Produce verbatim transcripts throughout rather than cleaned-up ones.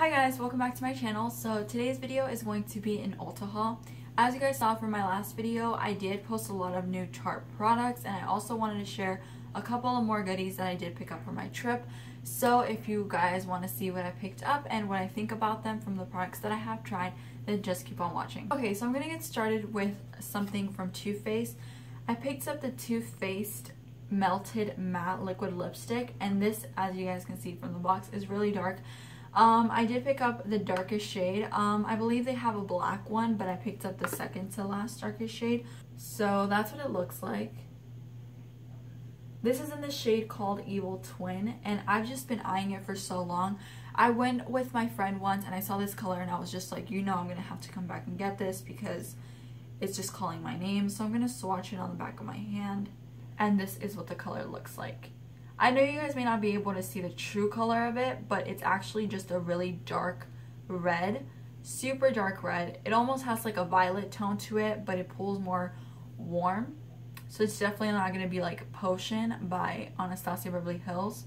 Hi guys, welcome back to my channel. So today's video is going to be an Ulta haul. As you guys saw from my last video, I did post a lot of new Tarte products, and I also wanted to share a couple of more goodies that I did pick up for my trip. So if you guys want to see what I picked up and what I think about them from the products that I have tried, then just keep on watching. Okay, so I'm going to get started with something from Too Faced. I picked up the Too Faced Melted Matte Liquid Lipstick, and this, as you guys can see from the box, is really dark. Um, I did pick up the darkest shade. Um, I believe they have a black one, but I picked up the second to last darkest shade. So that's what it looks like. This is in the shade called Evil Twin, and I've just been eyeing it for so long. I went with my friend once and I saw this color and I was just like, you know, I'm gonna have to come back and get this because it's just calling my name. So I'm gonna swatch it on the back of my hand, and this is what the color looks like. I know you guys may not be able to see the true color of it, but it's actually just a really dark red, super dark red. It almost has like a violet tone to it, but it pulls more warm. So it's definitely not going to be like Potion by Anastasia Beverly Hills.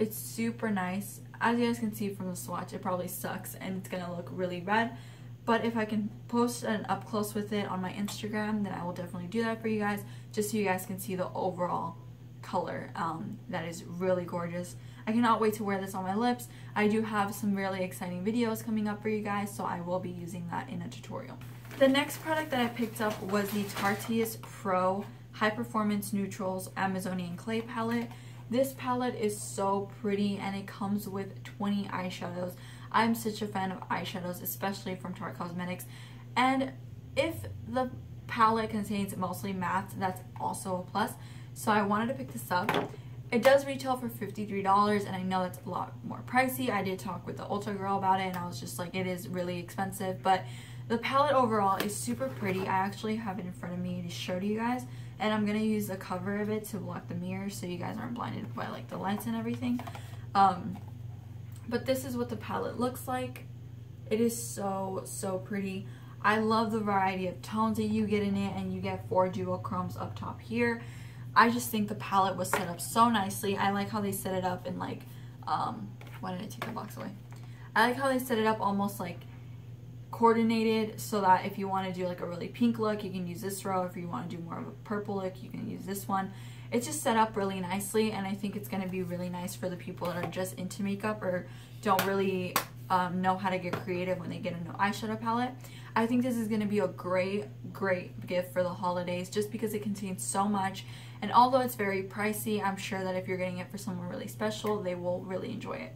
It's super nice. As you guys can see from the swatch, it probably sucks and it's going to look really red. But if I can post an up close with it on my Instagram, then I will definitely do that for you guys, just so you guys can see the overall color. Um, that is really gorgeous. I cannot wait to wear this on my lips. I do have some really exciting videos coming up for you guys, so I will be using that in a tutorial. The next product that I picked up was the Tarteist Pro High Performance Neutrals Amazonian Clay Palette. This palette is so pretty, and it comes with twenty eyeshadows. I'm such a fan of eyeshadows, especially from Tarte Cosmetics, and if the palette contains mostly mattes, that's also a plus. So I wanted to pick this up. It does retail for fifty-three dollars, and I know that's a lot more pricey. I did talk with the Ulta girl about it, and I was just like, it is really expensive, but the palette overall is super pretty. I actually have it in front of me to show to you guys, and I'm going to use the cover of it to block the mirror so you guys aren't blinded by like the lights and everything. Um, but this is what the palette looks like. It is so, so pretty. I love the variety of tones that you get in it, and you get four duochromes up top here. I just think the palette was set up so nicely. I like how they set it up in like, um, why did I take the box away? I like how they set it up almost like coordinated, so that if you want to do like a really pink look, you can use this row. If you want to do more of a purple look, you can use this one. It's just set up really nicely, and I think it's going to be really nice for the people that are just into makeup or don't really um, know how to get creative when they get a new eyeshadow palette. I think this is going to be a great, great gift for the holidays, just because it contains so much. And although it's very pricey, I'm sure that if you're getting it for someone really special, they will really enjoy it.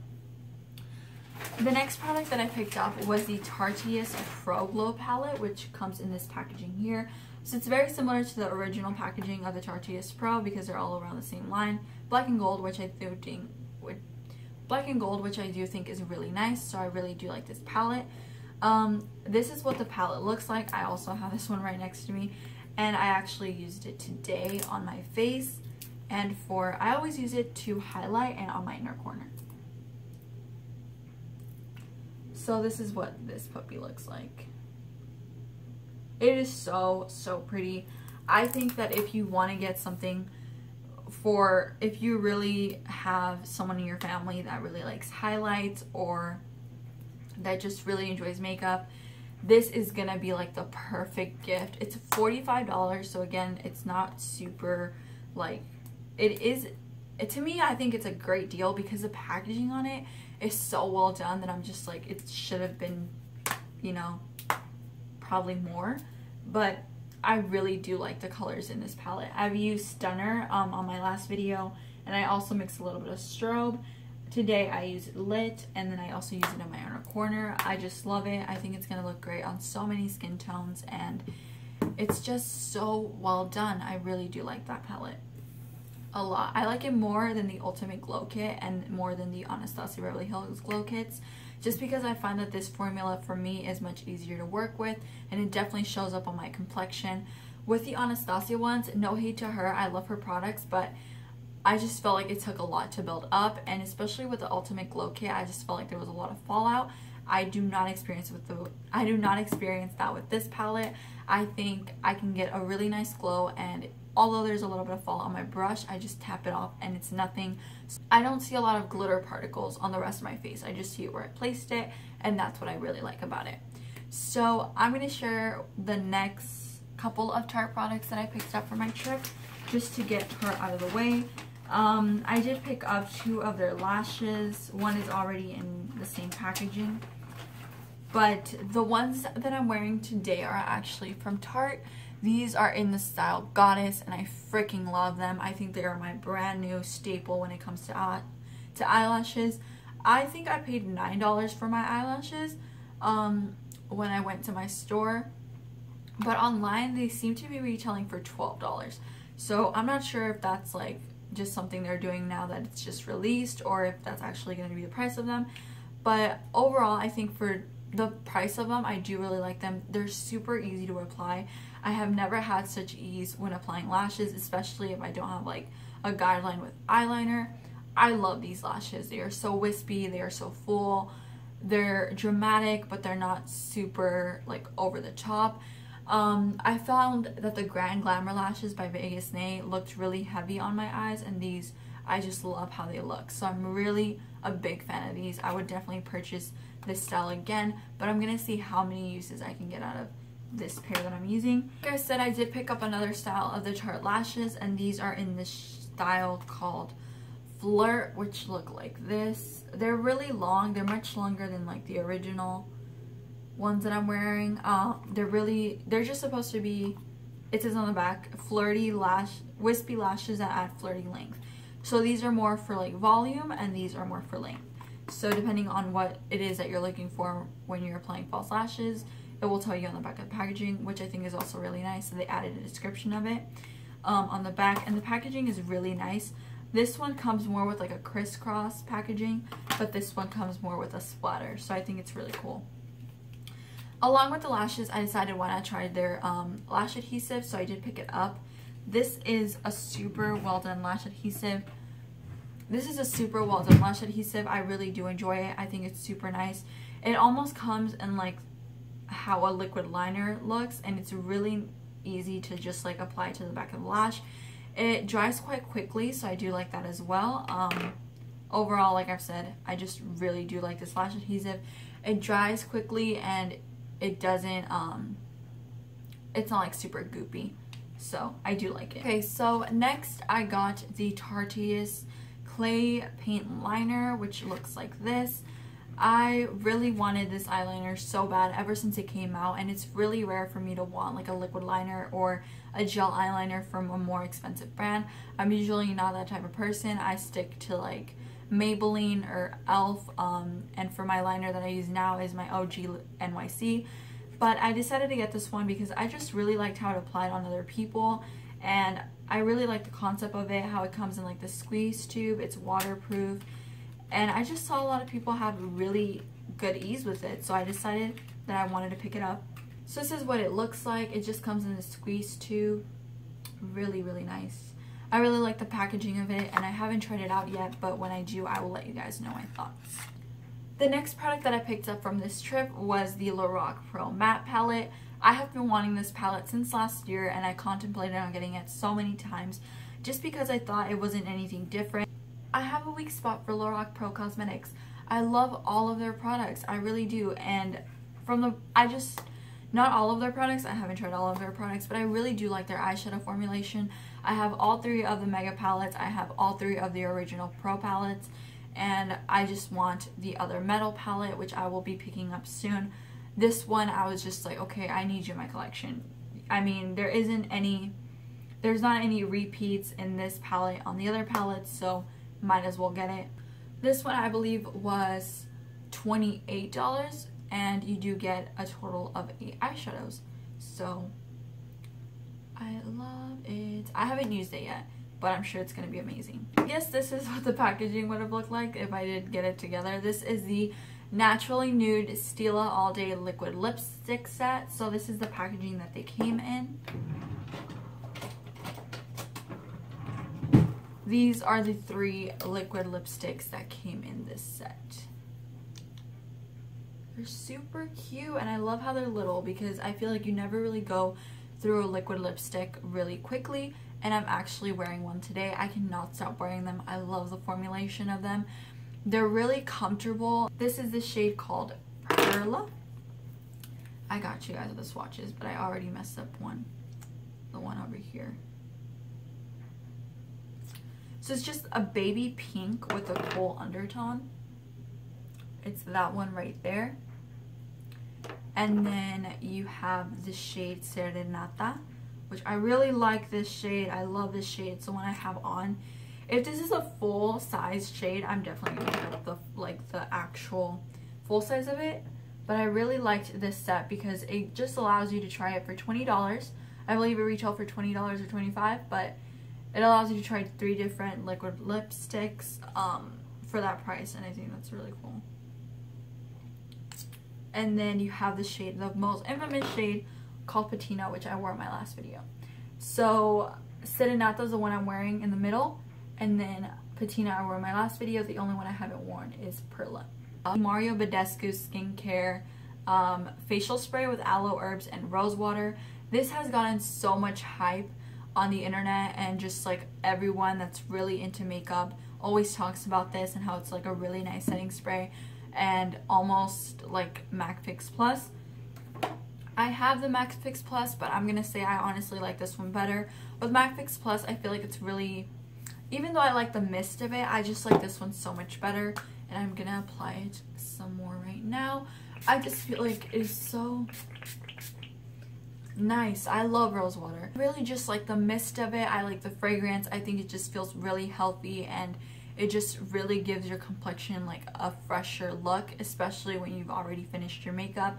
The next product that I picked up was the Tarteist Pro Glow Palette, which comes in this packaging here. So it's very similar to the original packaging of the Tarteist Pro, because they're all around the same line. Black and gold, which I do think, which, black and gold, which I do think is really nice. So I really do like this palette. Um, this is what the palette looks like. I also have this one right next to me, and I actually used it today on my face and for, I always use it to highlight and on my inner corner. So this is what this puppy looks like. It is so, so pretty. I think that if you want to get something for, if you really have someone in your family that really likes highlights or that just really enjoys makeup, this is gonna be like the perfect gift. It's forty-five dollars, so again, it's not super like, it is, it, to me, I think it's a great deal because the packaging on it is so well done that I'm just like, it should have been, you know, probably more, but I really do like the colors in this palette. I've used Stunner um, on my last video, and I also mixed a little bit of strobe. Today I use Lit, and then I also use it in my inner corner. I just love it. I think it's going to look great on so many skin tones, and it's just so well done. I really do like that palette a lot. I like it more than the Ultimate Glow Kit and more than the Anastasia Beverly Hills Glow Kits, just because I find that this formula for me is much easier to work with, and it definitely shows up on my complexion. With the Anastasia ones, no hate to her, I love her products, but I just felt like it took a lot to build up, and especially with the Ultimate Glow Kit, I just felt like there was a lot of fallout. I do not experience with the I do not experience that with this palette. I think I can get a really nice glow, and although there's a little bit of fall on my brush, I just tap it off and it's nothing. I don't see a lot of glitter particles on the rest of my face. I just see it where I placed it, and that's what I really like about it. So I'm going to share the next couple of Tarte products that I picked up for my trip just to get her out of the way. Um, I did pick up two of their lashes. One is already in the same packaging. But the ones that I'm wearing today are actually from Tarte. These are in the style Goddess, and I freaking love them. I think they are my brand new staple when it comes to, uh, to eyelashes. I think I paid nine dollars for my eyelashes um, when I went to my store. But online, they seem to be retailing for twelve dollars. So I'm not sure if that's like just something they're doing now that it's just released, or if that's actually going to be the price of them. But overall, I think for the price of them, I do really like them. They're super easy to apply. I have never had such ease when applying lashes, especially if I don't have like a guideline with eyeliner. I love these lashes. They are so wispy, they are so full, they're dramatic, but they're not super like over the top. Um, I found that the Grand Glamour lashes by Vegas Nay looked really heavy on my eyes, and these, I just love how they look. So I'm really a big fan of these. I would definitely purchase this style again, but I'm gonna see how many uses I can get out of this pair that I'm using. Like I said, I did pick up another style of the Tarte lashes, and these are in this style called Flirt, which look like this. They're really long. They're much longer than like the original ones that I'm wearing. Uh, they're really, they're just supposed to be, it says on the back, flirty lash, wispy lashes that add flirty length. So these are more for like volume, and these are more for length. So depending on what it is that you're looking for when you're applying false lashes, it will tell you on the back of the packaging, which I think is also really nice. So they added a description of it um, on the back, and the packaging is really nice. This one comes more with like a crisscross packaging, but this one comes more with a splatter. So I think it's really cool. Along with the lashes, I decided why not try their um, lash adhesive, so I did pick it up. This is a super well done lash adhesive. This is a super well done lash adhesive. I really do enjoy it. I think it's super nice. It almost comes in like how a liquid liner looks, and it's really easy to just like apply to the back of the lash. It dries quite quickly, so I do like that as well. Um, overall, like I've said, I just really do like this lash adhesive. It dries quickly, and it doesn't um it's not like super goopy, so I do like it. Okay, so next I got the Tarteist clay paint liner, which looks like this. I really wanted this eyeliner so bad ever since it came out, and it's really rare for me to want like a liquid liner or a gel eyeliner from a more expensive brand. I'm usually not that type of person. I stick to like Maybelline or Elf, um, and for my liner that I use now is my O G N Y C. But I decided to get this one because I just really liked how it applied on other people, and I really like the concept of it, how it comes in like the squeeze tube, it's waterproof, and I just saw a lot of people have really good ease with it, so I decided that I wanted to pick it up. So this is what it looks like. It just comes in the squeeze tube. Really, really nice. I really like the packaging of it, and I haven't tried it out yet, but when I do, I will let you guys know my thoughts. The next product that I picked up from this trip was the Lorac Pro Matte Palette. I have been wanting this palette since last year, and I contemplated on getting it so many times just because I thought it wasn't anything different. I have a weak spot for Lorac Pro Cosmetics. I love all of their products. I really do, and from the, I just, not all of their products, I haven't tried all of their products, but I really do like their eyeshadow formulation. I have all three of the mega palettes, I have all three of the original pro palettes, and I just want the other metal palette, which I will be picking up soon. This one, I was just like, okay, I need you in my collection. I mean, there isn't any, there's not any repeats in this palette on the other palettes, so might as well get it. This one, I believe, was twenty-eight dollars. And you do get a total of eight eyeshadows. So I love it. I haven't used it yet, but I'm sure it's going to be amazing. Yes, this is what the packaging would have looked like if I did get it together. This is the Naturally Nude Stila All Day Liquid Lipstick Set. So this is the packaging that they came in. These are the three liquid lipsticks that came in this set. They're super cute, and I love how they're little because I feel like you never really go through a liquid lipstick really quickly, and I'm actually wearing one today. I cannot stop wearing them. I love the formulation of them. They're really comfortable. This is the shade called Perla. I got you guys the swatches, but I already messed up one. The one over here. So it's just a baby pink with a cool undertone. It's that one right there. And then you have the shade Serenata, which I really like this shade. I love this shade. So when I have on, if this is a full size shade, I'm definitely gonna pick up the like the actual full size of it. But I really liked this set because it just allows you to try it for twenty dollars. I believe it retailed for twenty dollars or twenty-five dollars, but it allows you to try three different liquid lipsticks um, for that price, and I think that's really cool. And then you have the shade, the most infamous shade called Patina, which I wore in my last video. So Serenata is the one I'm wearing in the middle, and then Patina I wore in my last video. The only one I haven't worn is Perla. Mario Badescu skincare um, facial spray with aloe herbs and rose water. This has gotten so much hype on the internet, and just like everyone that's really into makeup always talks about this and how it's like a really nice setting spray. And almost like MAC Fix Plus. I have the MAC Fix Plus, but I'm gonna say I honestly like this one better. With MAC Fix Plus, I feel like it's really, even though I like the mist of it, I just like this one so much better, and I'm gonna apply it some more right now. I just feel like it's so nice. I love rose water. I really just like the mist of it. I like the fragrance. I think it just feels really healthy, and it just really gives your complexion like a fresher look, especially when you've already finished your makeup.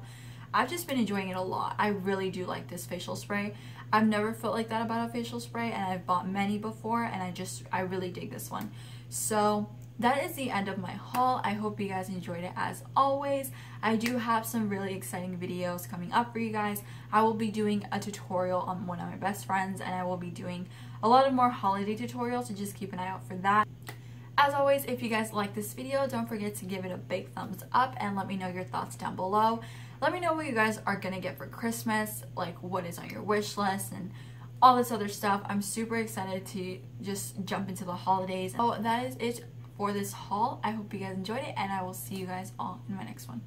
I've just been enjoying it a lot. I really do like this facial spray. I've never felt like that about a facial spray, and I've bought many before, and I just, I really dig this one. So that is the end of my haul. I hope you guys enjoyed it as always. I do have some really exciting videos coming up for you guys. I will be doing a tutorial on one of my best friends, and I will be doing a lot of more holiday tutorials, so just keep an eye out for that. As always, if you guys like this video, don't forget to give it a big thumbs up and let me know your thoughts down below. Let me know what you guys are gonna get for Christmas, like what is on your wish list and all this other stuff. I'm super excited to just jump into the holidays. So that is it for this haul. I hope you guys enjoyed it, and I will see you guys all in my next one.